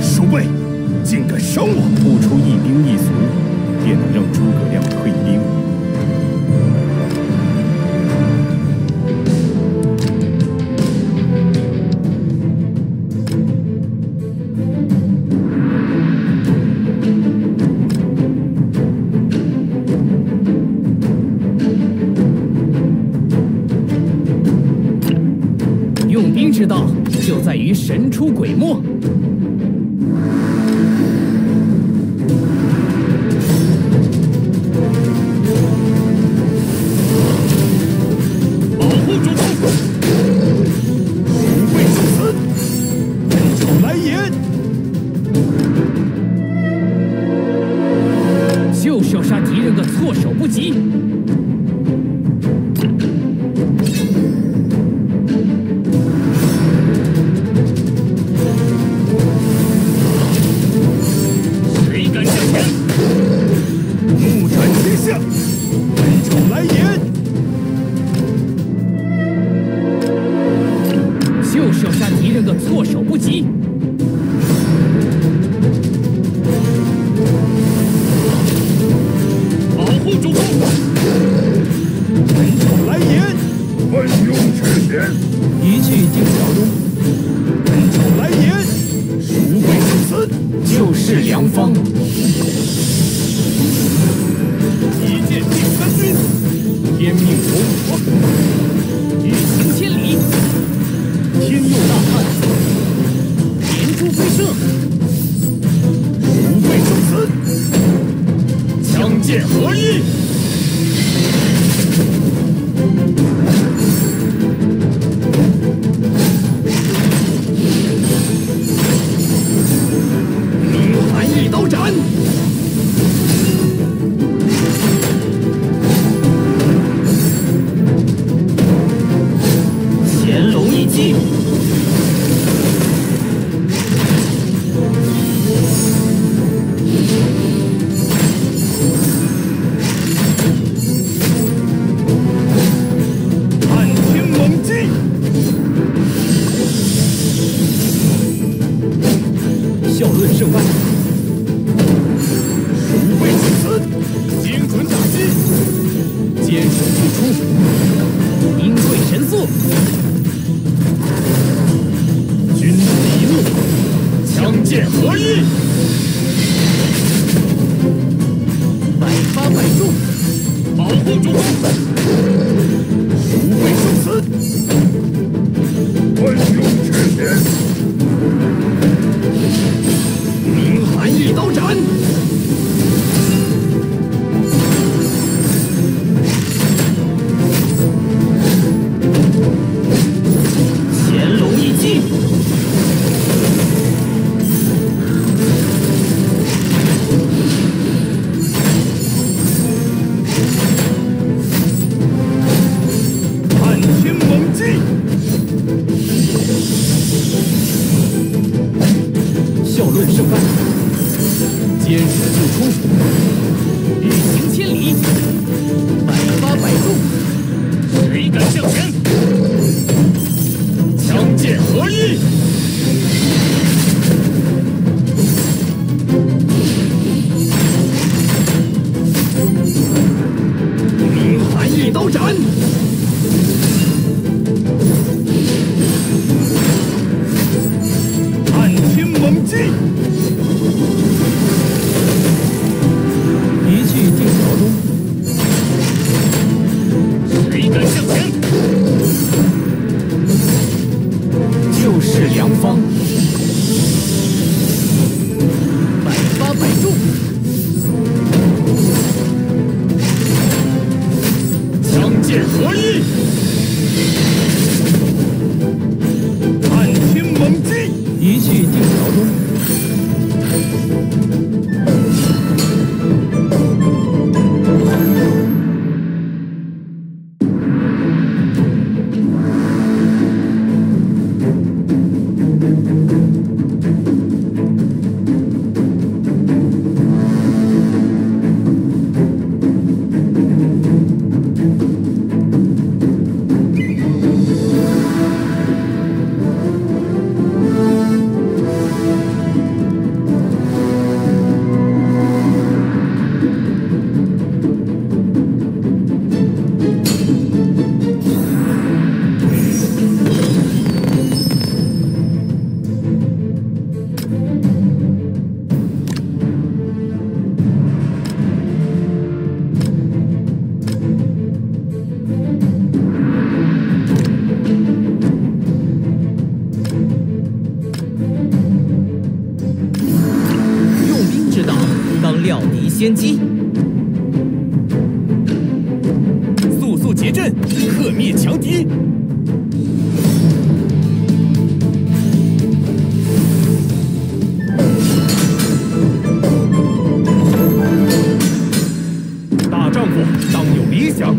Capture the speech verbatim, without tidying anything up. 鼠辈，竟敢伤我！不出一兵一卒，也能让诸葛亮退兵。用兵之道，就在于神出鬼没。料敌先机，速速结阵，克灭强敌。 当有理想。